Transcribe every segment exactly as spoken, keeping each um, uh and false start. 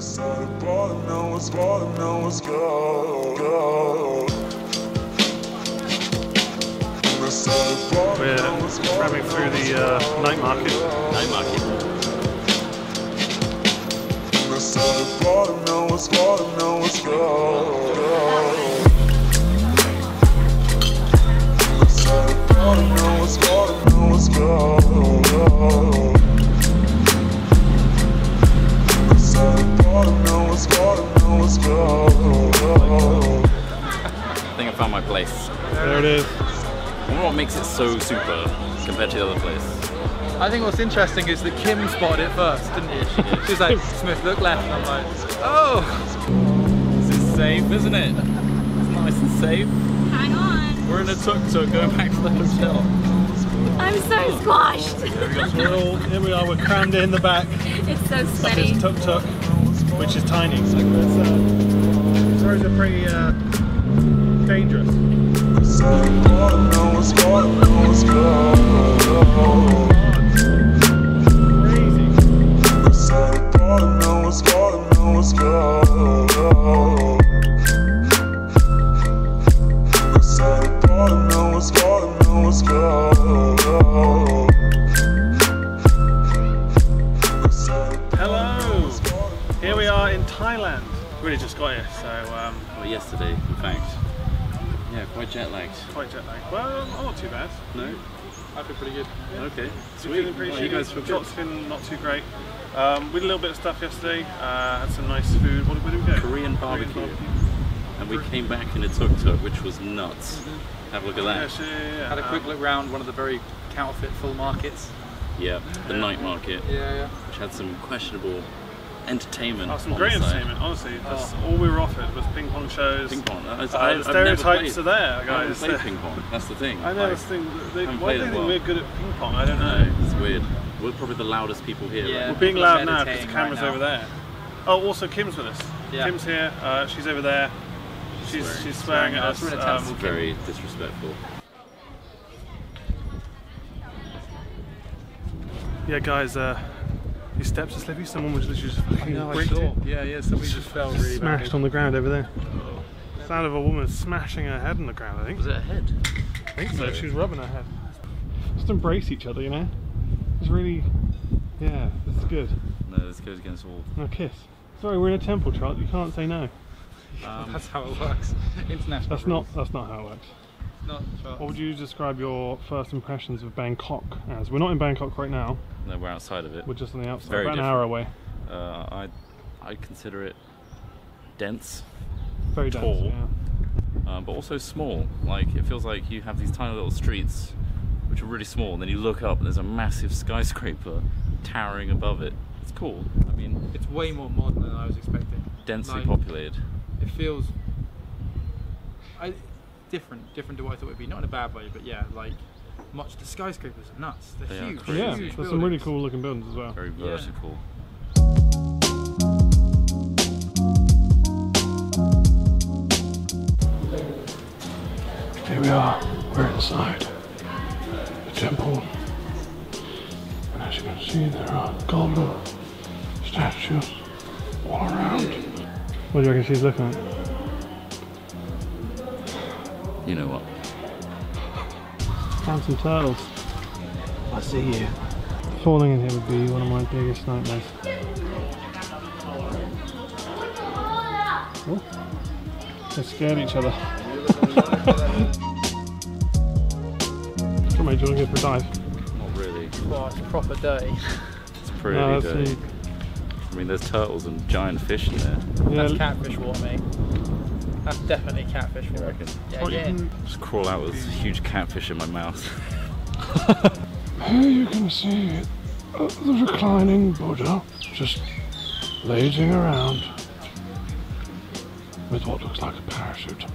started balling, now it's balling, now it's go, go. We're driving through the uh, night market. Night market. I think I found my place. There it is. I wonder what makes it so super compared to the other place. I think what's interesting is that Kim spotted it first, didn't you? She did. She was like, Smith, look left, and I'm like, oh! This is safe, isn't it? It's nice and safe. Hang on. We're in a tuk-tuk going back to the hotel. I'm so squashed. We're all, here we are, we're crammed in the back. It's so sweaty. It's tuk-tuk, which is tiny. So it's, uh, roads are pretty uh, dangerous. Hello! Here we are in Thailand. We really just got here, so um well, yesterday in fact. Yeah, quite jet lagged. Quite jet lagged. Well, I'm not too bad. No? I feel pretty good. Yeah. Okay. Sweet. Feeling pretty well, you guys feel good. Feeling not too great. Um, we did a little bit of stuff yesterday. Uh, had some nice food. What did, where did we go? Korean barbecue. Korean barbecue. And we came back in a tuk-tuk, which was nuts. Mm-hmm. Have a look at that. Yeah, yeah, yeah. Had a quick um, look round one of the very counterfeit full markets. Yeah, the yeah. night market. Yeah, yeah. Which had some questionable entertainment. Oh, some great entertainment, honestly. That's oh. all we were offered was ping pong shows. Ping pong. Uh, I, the stereotypes are there, guys. I haven't played ping pong. That's the thing. I know. Like, thing, they, why do they think well. we're good at ping pong? I don't know. know. It's weird. We're probably the loudest people here. Yeah, right? We're being loud now because the camera's right over there. Oh, also Kim's with us. Yeah. Kim's here. Uh, she's over there. She's swearing, she's swearing, swearing at us. That's um, very disrespectful. Yeah, guys. Uh, Your steps are slippery, someone was literally just fucking no, bricked it. Yeah, yeah, so we just fell really Smashed bad. on the ground over there. Oh. Sound of a woman smashing her head on the ground, I think. Was it her head? I think so, she was rubbing her head. Just embrace each other, you know? It's really... yeah, this is good. No, this goes against all. No, kiss. Sorry, we're in a temple, Trott, you can't say no. Um, that's how it works. International that's rules. Not. That's not how it works. Not What would you describe your first impressions of Bangkok as? We're not in Bangkok right now. No, we're outside of it. We're just on the outside. Very about different. An hour away. Uh, I, I consider it dense, very tall, dense, yeah. um, but also small. Like it feels like you have these tiny little streets, which are really small, and then you look up and there's a massive skyscraper towering above it. It's cool. I mean, it's way more modern than I was expecting. Densely like, populated. It feels. I. Different, different to what I thought it would be. Not in a bad way, but yeah, like much the skyscrapers are nuts. They're they huge. Are yeah, huge there's some really cool looking buildings as well. Very vertical. Yeah. Here we are. We're inside the temple, and as you can see, there are golden statues all around. What do you reckon she's looking at? You know what? Found some turtles. I see you. Falling in here would be one of my biggest nightmares. Oh. They scared each other. Come on, do you want to go for a dive? Not really. Well, it's a proper day. It's pretty no, dirty. I mean, there's turtles and giant fish in there. Yeah. That's catfish water, mate. That's definitely catfish water. I reckon. Yeah, yeah. Just crawl out with huge catfish in my mouth. Here you can see uh, the reclining Buddha just lazing around with what looks like a parachute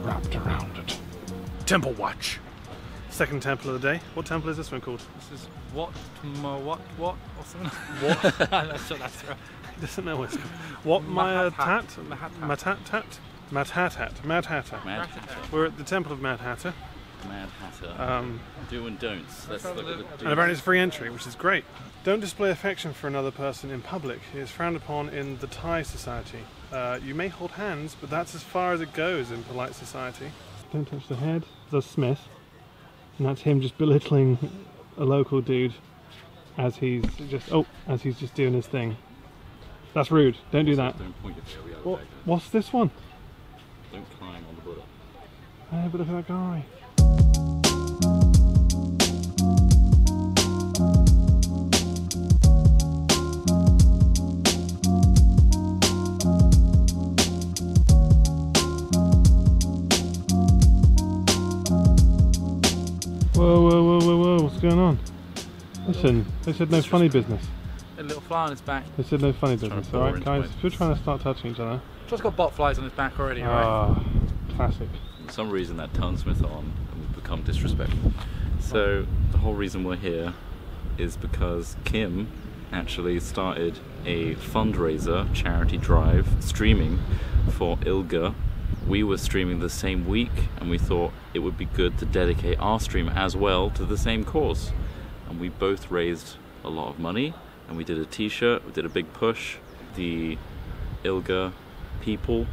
wrapped around it. Temple watch. Second temple of the day. What temple is this one called? This is what, what, what, what, or something? What? I'm not sure that's right. He doesn't know what it's called. What Maya Tat? Matat Tat? Matat Hat. Mad Hatter. We're at the temple of Mad Hatter. Mad Hatter. Um, Do and don'ts. Let's look at the do. And apparently it's free entry, which is great. Don't display affection for another person in public. It is frowned upon in the Thai society. Uh, you may hold hands, but that's as far as it goes in polite society. Don't touch the head. That's Smith. And that's him just belittling a local dude as he's just, oh, as he's just doing his thing. That's rude. Don't do that. Don't point your the what, what's this one? Don't climb on the Buddha. Hey, but look at that guy. Whoa, whoa, whoa, whoa, whoa, what's going on? Listen, they said no funny business. A little fly on his back. They said no funny business, alright guys? If we're trying to start touching each other. Just got botflies on his back already, alright? Oh, classic. For some reason that tonguesmith on has become disrespectful. So the whole reason we're here is because Kim actually started a fundraiser charity drive streaming for I L G A. We were streaming the same week and we thought it would be good to dedicate our stream as well to the same cause. And we both raised a lot of money and we did a t-shirt, we did a big push. The I L G A people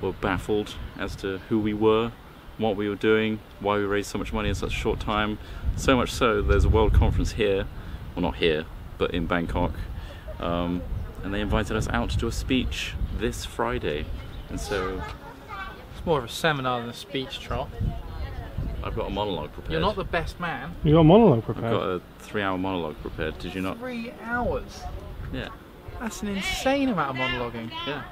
were baffled as to who we were, what we were doing, why we raised so much money in such a short time. So much so, there's a world conference here, well not here, but in Bangkok, um, and they invited us out to do a speech this Friday. And so, it's more of a seminar than a speech, Trot. I've got a monologue prepared. You're not the best man. You got a monologue prepared? I've got a three hour monologue prepared, did you not? Three hours? Yeah. That's an insane amount of monologuing. Yeah.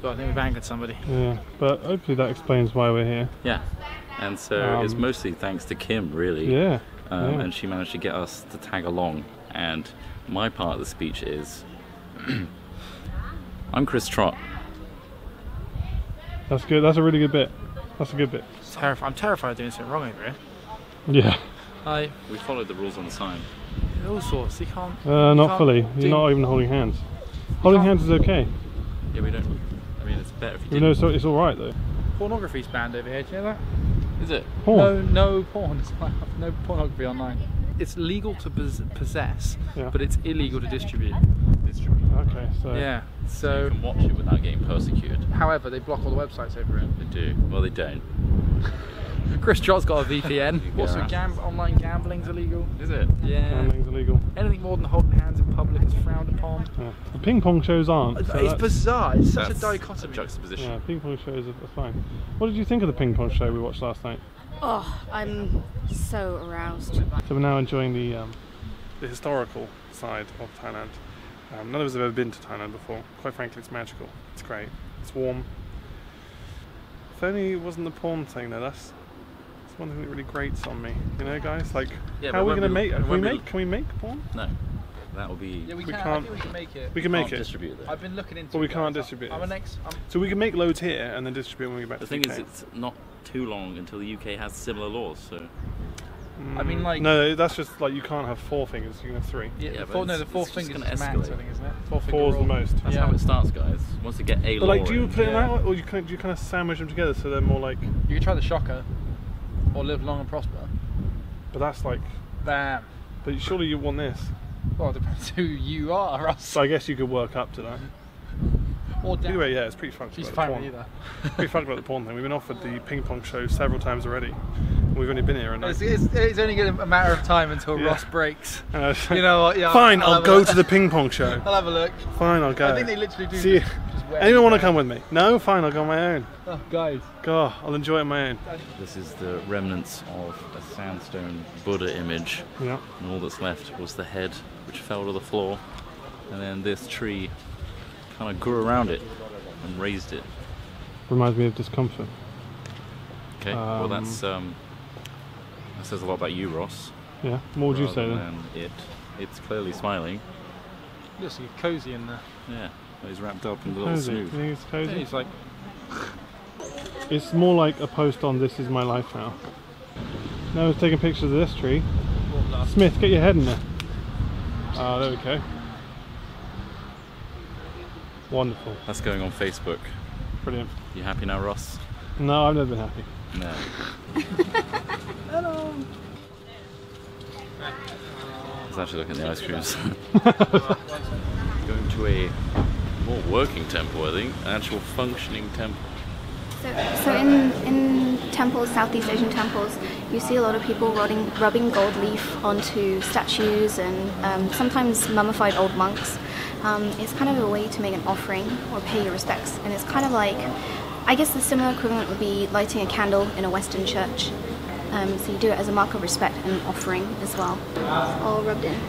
So I think we've angered somebody. Yeah, but hopefully that explains why we're here. Yeah. And so um, it's mostly thanks to Kim, really. Yeah, um, yeah. And she managed to get us to tag along. And my part of the speech is, I'm Chris Trott. That's good. That's a really good bit. That's a good bit. Terrif I'm terrified of doing something wrong over here. Yeah. I, we followed the rules on the sign. All sorts. You can't. Uh, you not can't fully. You're not even holding hands. Holding hands is okay. Yeah, we don't. I mean, it's better if you do. No, so it's all right though. Pornography's banned over here. Do you know that? Is it? Porn. No, no porn. It's like, no pornography online. It's legal to possess, yeah, but it's illegal to distribute. Distribute. Okay. So. Yeah. So, so you can watch it without getting persecuted. However, they block all the websites over it. They do. Well, they don't. Chris Trott's got a V P N. Also, gamb online gambling's illegal. Is it? Yeah. Gambling's illegal. Anything more than holding hands in public is frowned upon. Yeah. The ping pong shows aren't. So it's bizarre. It's such a dichotomy. A juxtaposition. Yeah, ping pong shows are fine. What did you think of the ping pong show we watched last night? Oh, I'm so aroused. So we're now enjoying the um, the historical side of Thailand. Um, none of us have ever been to Thailand before. Quite frankly, it's magical. It's great. It's warm. If only it wasn't the porn thing though. That's one thing that really grates on me, you know, guys. Like, yeah, how are we going to make? Can we make? Can we make porn? No, that will be. Yeah, we, we can. Can't. I think we can make it. We can we make it. Distribute it. I've been looking into. But we it, can't distribute. I'm an ex. I'm so we can make loads here and then distribute when we get back. The to thing the U K. Is, it's not too long until the U K has similar laws. So. Mm, I mean, like. No, that's just like you can't have four fingers. You can have three. Yeah, yeah the four, no, the four fingers is max, I think, isn't it? Four Four's the most. That's yeah. how it starts, guys. Once you get a law. But like, do you put it that way, or you kind you kind of sandwich them together so they're more like? You can try the shocker. Or live long and prosper. But that's like... Damn. But surely you want this. Well, it depends who you are, Russ. So I guess you could work up to that. Or down. Anyway, yeah, it's pretty fucked about the porn. Either. Pretty fucked about the porn thing. We've been offered the ping pong show several times already. We've only been here a night. It's, it's, it's only a matter of time until yeah. Ross breaks. Uh, you know what? Yeah, fine, I'll, I'll go to the ping pong show. I'll have a look. Fine, I'll go. I think they literally do. See, anyone want to come with me? No? Fine, I'll go on my own. Oh, guys. God, I'll enjoy it on my own. This is the remnants of a sandstone Buddha image. Yeah. And all that's left was the head, which fell to the floor. And then this tree kind of grew around it and raised it. Reminds me of discomfort. Okay, um, well, that's. Um, That says a lot about you, Ross. Yeah, what would you say then? Than it. It's clearly smiling. Looks like cozy in there. Yeah, he's wrapped up in the little snood. You think it's cozy? Yeah, he's like... It's more like a post on This Is My Life now. Now he's taking pictures of this tree. Smith, get your head in there. Ah, uh, there we go. Wonderful. That's going on Facebook. Brilliant. You happy now, Ross? No, I've never been happy. No. Hello. I was actually looking at the ice creams. Going to a more working temple, I think, an actual functioning temple. So, so in, in temples, Southeast Asian temples, you see a lot of people rubbing, rubbing gold leaf onto statues and um, sometimes mummified old monks. Um, it's kind of a way to make an offering or pay your respects, and it's kind of like, I guess the similar equivalent would be lighting a candle in a Western church. Um, so you do it as a mark of respect and an offering as well. It's all rubbed in.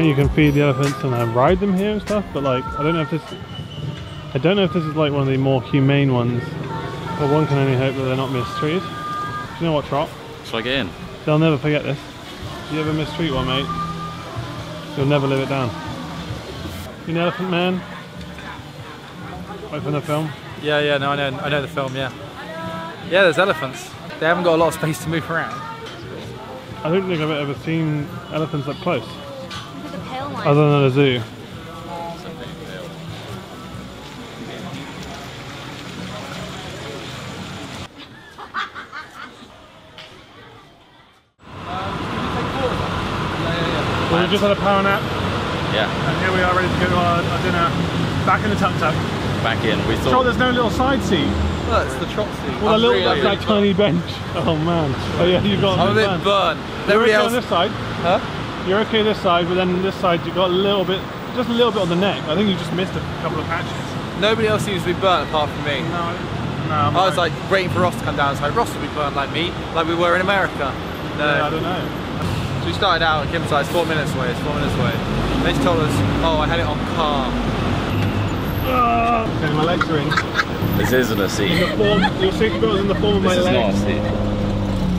You can feed the elephants and uh, ride them here and stuff, but like I don't know if this I don't know if this is like one of the more humane ones, but one can only hope that they're not mistreated. Do you know what, Trot? Shall I get in? They'll never forget this. If you ever mistreat one, mate, you'll never live it down. You know Elephant Man? Wait for the film? Yeah, yeah, no, I know, I know the film, yeah. Yeah, there's elephants. They haven't got a lot of space to move around. I don't think I've ever seen elephants up close. Other than a zoo. Well, we just had a power nap. Yeah. And here we are ready to go to our, our dinner. Back in the tuk-tuk. Back in. We thought. Trot, there's no little side seat. Well, it's the Trot seat. Well, a little like that tiny bench. Oh man. Oh yeah, you've got. I'm a bit burned. You're okay on this side. Huh? You're okay this side, but then this side you got a little bit, just a little bit on the neck. I think you just missed a couple of patches. Nobody else seems to be burnt apart from me. No, no. I'm I was right. like waiting for Ross to come down, so Ross would be burnt like me, like we were in America. No, yeah, I don't know. So we started out at Kim's side, four minutes away, it's four minutes away. They just told us, oh, I had it on calm. Okay, my legs are in. This isn't a seat. Your seatbelt is in the form of my legs. This is not a seat.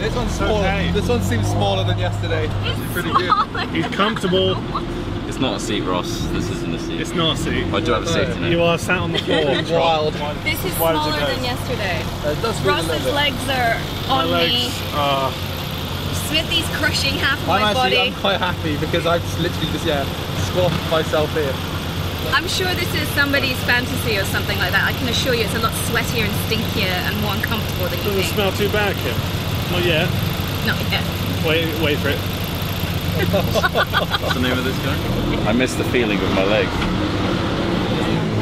This one's smaller. Okay. This one seems smaller than yesterday. It's pretty good. He's comfortable. It's not a seat, Ross. This isn't a seat. It's not a seat. I do have a safety net. You are sat on the floor. Wild. This is Why smaller than yesterday. Uh, Ross's legs are on my legs me. Are... Smithy's crushing half of I'm my actually, body. I'm quite happy because I've just literally just yeah squashed myself here. I'm sure this is somebody's fantasy or something like that. I can assure you, it's a lot sweatier and stinkier and more uncomfortable than you Doesn't think. Doesn't smell too bad, Kim. Not yet. Not yet. Wait, wait for it. What's the name of this guy? I miss the feeling of my legs.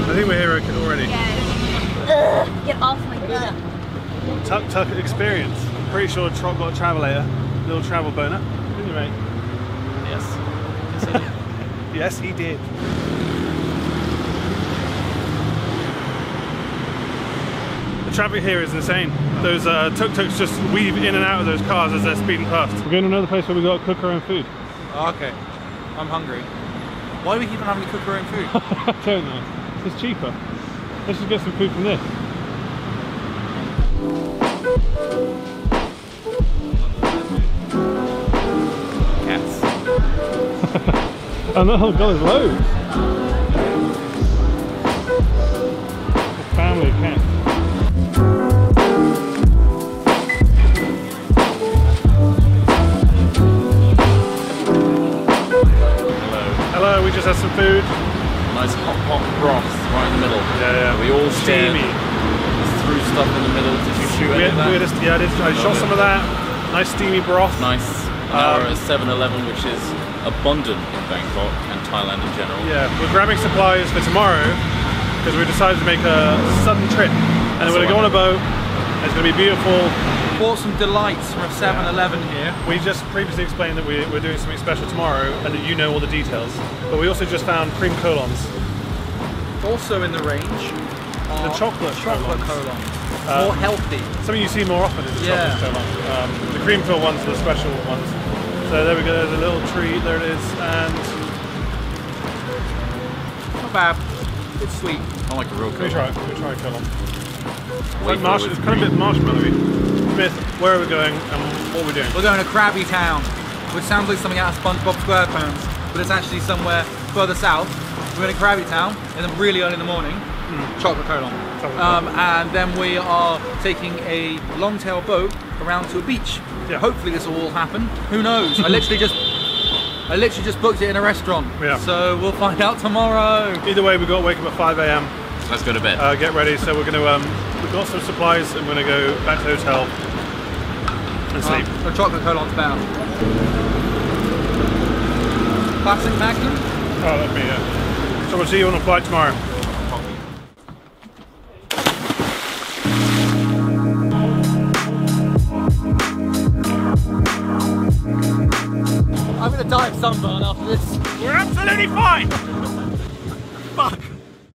I think we're here already. Yeah. Get off my butt. Tuk tuk experience. I'm pretty sure Trot got a travelator, little travel boner, didn't you, mate? Yes. Yes, I did. Yes, he did. The traffic here is insane. Those uh, tuk-tuks just weave in and out of those cars as they're speeding past. We're going to another place where we got to cook our own food. Oh, okay. I'm hungry. Why do we keep on having to cook our own food? I don't know. It's cheaper. Let's just get some food from this. Cats. And oh god, there's loads. A family of cats. We just had some food. Nice hot pot broth right in the middle. Yeah, yeah. We all shared, threw stuff in the middle. Did you shoot any of that? Weirdest, yeah, I did. I shot some of that. Nice steamy broth. Nice. Now um, we're at seven eleven, which is abundant in Bangkok and Thailand in general. Yeah, we're grabbing supplies for tomorrow because we decided to make a sudden trip. And That's we're going to go on a boat. It's going to be beautiful. Bought some delights from a seven eleven here. We just previously explained that we, we're doing something special tomorrow and that you know all the details. But we also just found cream colons. Also in the range are the chocolate, chocolate colons. colons. Um, more healthy. Something you see more often is the yeah. chocolate colons. Um, the cream filled ones are the special ones. So there we go, there's a little treat, there it is, and... Not bad. It's sweet. I like a real colon. Let me try it, let me try a colon. It's, like marsh it's kind of a bit marshmallowy. Smith, where are we going and what are we doing? We're going to Krabi Town, which sounds like something out of SpongeBob SquarePants, but it's actually somewhere further south We're in Krabi Town, and then really early in the morning, mm. chocolate cola. Um, and then we are taking a long-tail boat around to a beach. Yeah. Hopefully this will all happen. Who knows? I literally just, I literally just booked it in a restaurant. Yeah. So we'll find out tomorrow. Either way, we've got to wake up at five A M Let's go to bed. Uh, get ready. So we're going to, um, we've got some supplies, and we're going to go back to the hotel and sleep. Uh, a chocolate cola on bound. Classic Magnum. Oh, that'd be it. So we'll see you on the flight tomorrow. I'm gonna die of sunburn after this. We're absolutely fine!